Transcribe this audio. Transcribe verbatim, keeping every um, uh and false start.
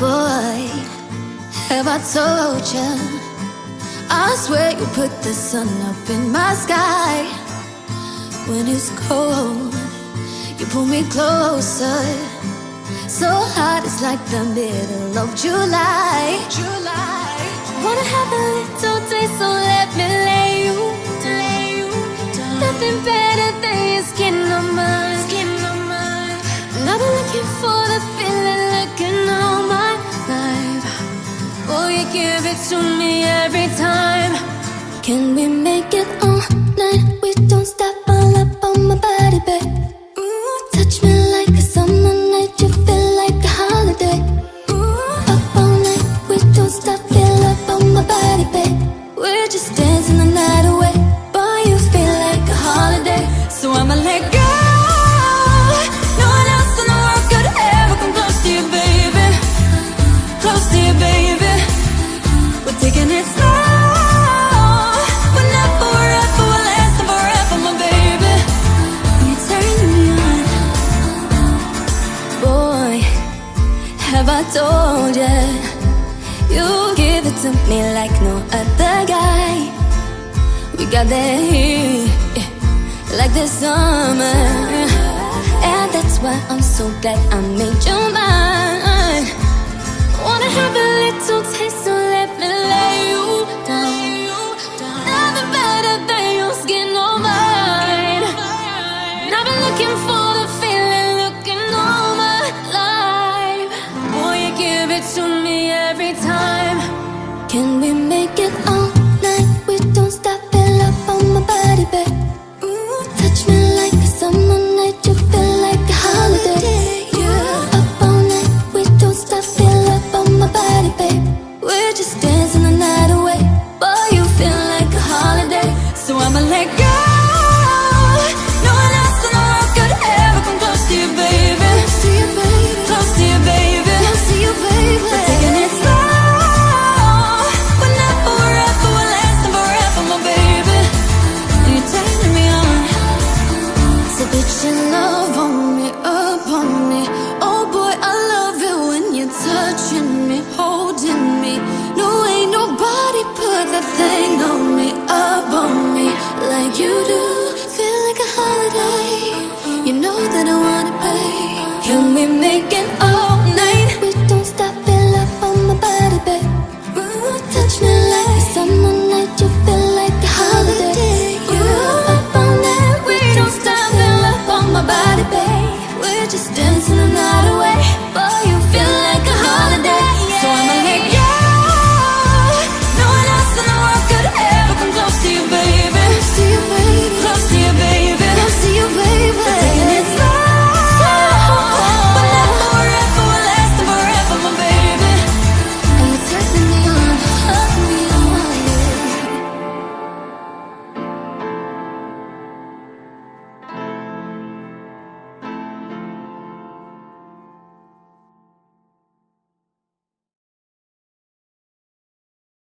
Boy, have I told you? I swear you put the sun up in my sky. When it's cold, you pull me closer. So hot, it's like the middle of July. July. Wanna have a little taste, so let me lay you, lay you down. Nothing better than your skin on mine, skin on mine. And I've been looking for the feeling, looking all my life. Oh, you give it to me every time. Can we make it all night? We don't stop, all up on my body, babe. Told ya, you give it to me like no other guy. We got that heat, yeah, like the summer, and that's why I'm so glad I made you mine. Wanna have a little taste, so let me lay you down. Nothing better than your skin on mine. And I've been looking for the feeling, looking all my life. Boy, you give it to me every time. Can we make it all night? We don't stop, fill up on my body, babe. Ooh, touch me like a summer night. You feel like a holiday. Yeah. Up all night, we don't stop, fill up on my body, babe. We're just dancing the night away. Boy, you feel like a holiday. So I'ma let go.